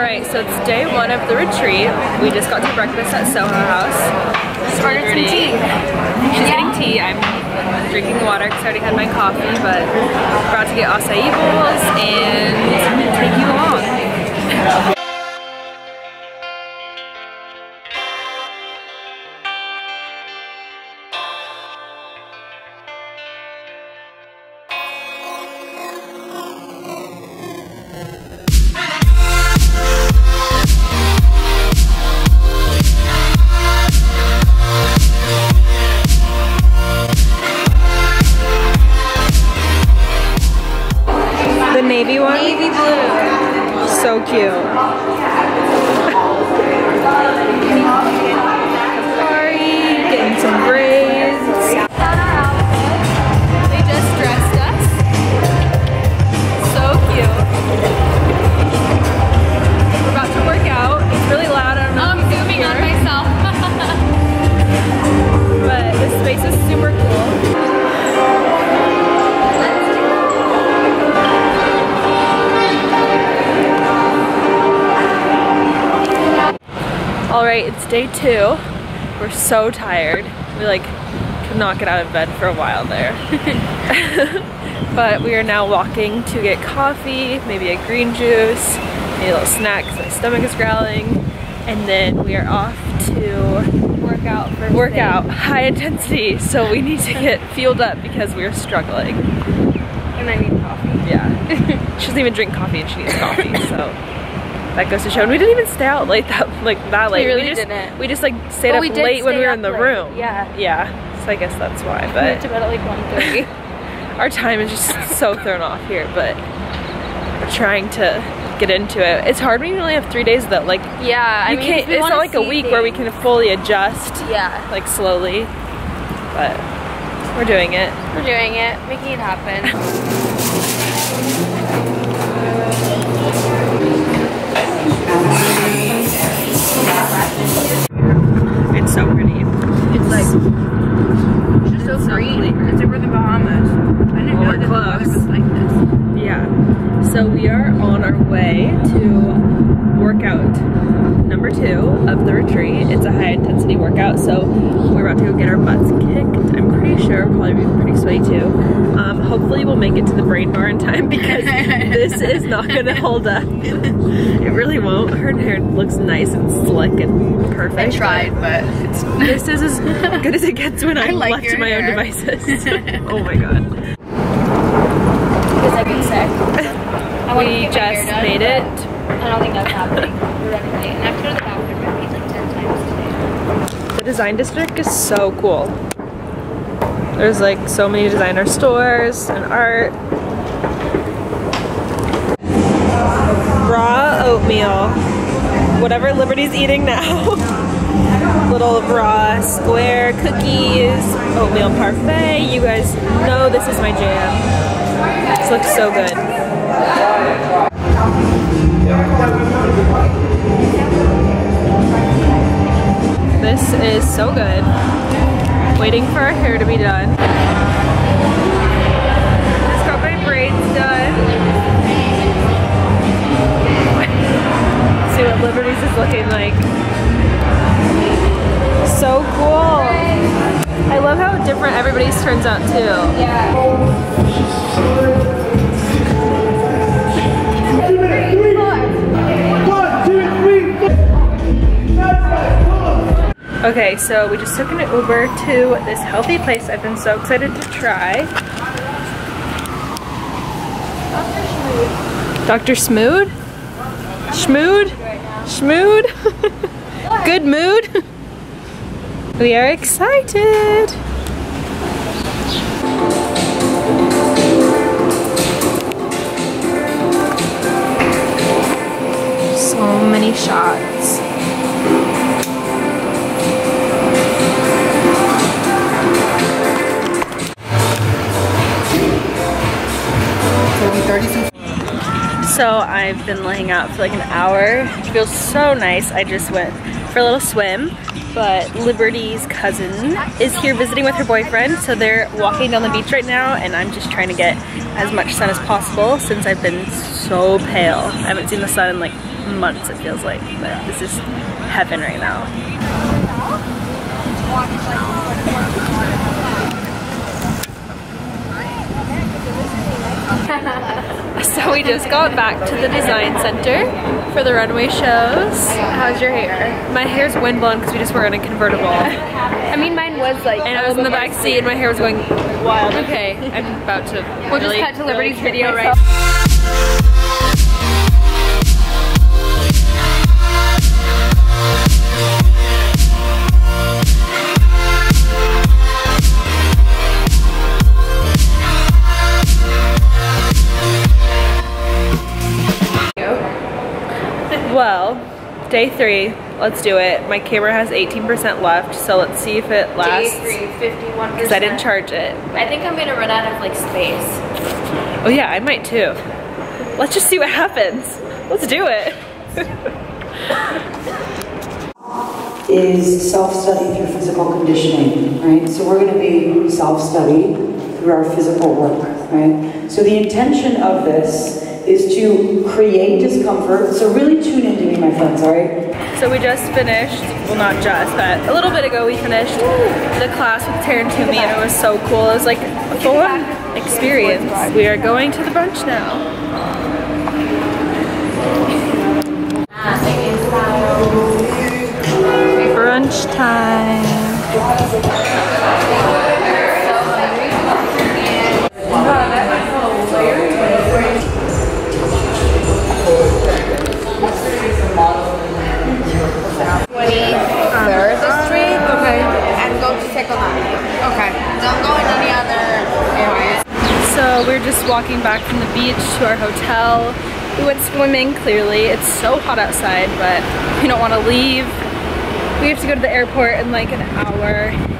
Alright, so it's day one of the retreat. We just got to breakfast at Soho House. Just ordered some tea. She's getting tea. I'm drinking water because I already had my coffee, but we're about to get acai bowls and take you along. Navy one? Navy blue. So cute. Sorry, getting some braids. They just dressed us. So cute. We're about to work out. It's really loud. I don't know if you can hear. I'm zooming on myself. But this space is super cool. Alright, it's day two. We're so tired. We could not get out of bed for a while there. But we are now walking to get coffee, maybe a green juice, maybe a little snack because my stomach is growling. And then we are off to workout, high intensity. So we need to get fueled up because we are struggling. And I need coffee. Yeah. She doesn't even drink coffee and she needs coffee, so. That goes to show, and we didn't even stay out late that late. We really didn't. We just stayed up late when we were in the room. Yeah. Yeah. So I guess that's why. But we went to bed at 1:30. Our time is just so thrown off here, but we're trying to get into it. It's hard when you only have 3 days though. Yeah. I mean, it's not a week where we can fully adjust. Yeah. Slowly, but we're doing it. We're doing it. Making it happen. It's so pretty. It's just so green. It's over the Bahamas. I didn't know that the water was like this. Yeah. So we are on our way to workout number 2 of the retreat. It's a high intensity workout, so we're about to go get our butts kicked. I'm pretty sure we'll probably be pretty sweaty too. Hopefully we'll make it to the brain bar in time because this is not gonna hold up. It really won't. Her hair looks nice and slick and perfect. I tried, but it's... This is as good as it gets when I'm left to my own devices. Oh my god. Because I get sick. We just made it. I don't think that's happening. We're running late. And I have to go to the bathroom at least 10 times today. The design district is so cool. There's so many designer stores and art. Raw oatmeal. Whatever Liberty's eating now. Little raw square cookies, oatmeal parfait. You guys know this is my jam. This looks so good. This is so good. Waiting for our hair to be done. Just got my braids done. See what Liberty's is looking like. So cool. I love how different everybody's turns out too. Yeah. 1, 2, 3, 4. Okay, so we just took an Uber to this healthy place I've been so excited to try. Dr. Smood? Smood? Smood? Good mood? We are excited! So many shots. So I've been laying out for an hour. It feels so nice. I just went for a little swim, but Liberty's cousin is here visiting with her boyfriend, so they're walking down the beach right now, and I'm just trying to get as much sun as possible since I've been so pale. I haven't seen the sun in months, it feels like, but this is heaven right now. So we just got back to the design center for the runway shows. How's your hair? My hair's windblown because we just were in a convertible. I mean, mine was like, and I was in the back seat and my hair was going wild. Okay, I'm about to we'll just cut to Liberty's video myself. Right. Well, day three, let's do it. My camera has 18% left, so let's see if it lasts. Day three, 51%. Because I didn't charge it. I think I'm gonna run out of like space. Oh yeah, I might too. Let's just see what happens. Let's do it. Is self-study through physical conditioning, right? So we're gonna be self-study through our physical work, right? So the intention of this is to create discomfort. So really tune into me, my friends, all right? So we just finished, well not just, but a little bit ago we finished the class with Taryn Toomey and it was so cool. It was like a full-on experience. We are going to the brunch now. Brunch time. Walking back from the beach to our hotel. We went swimming, clearly. It's so hot outside, but we don't want to leave. We have to go to the airport in like an hour.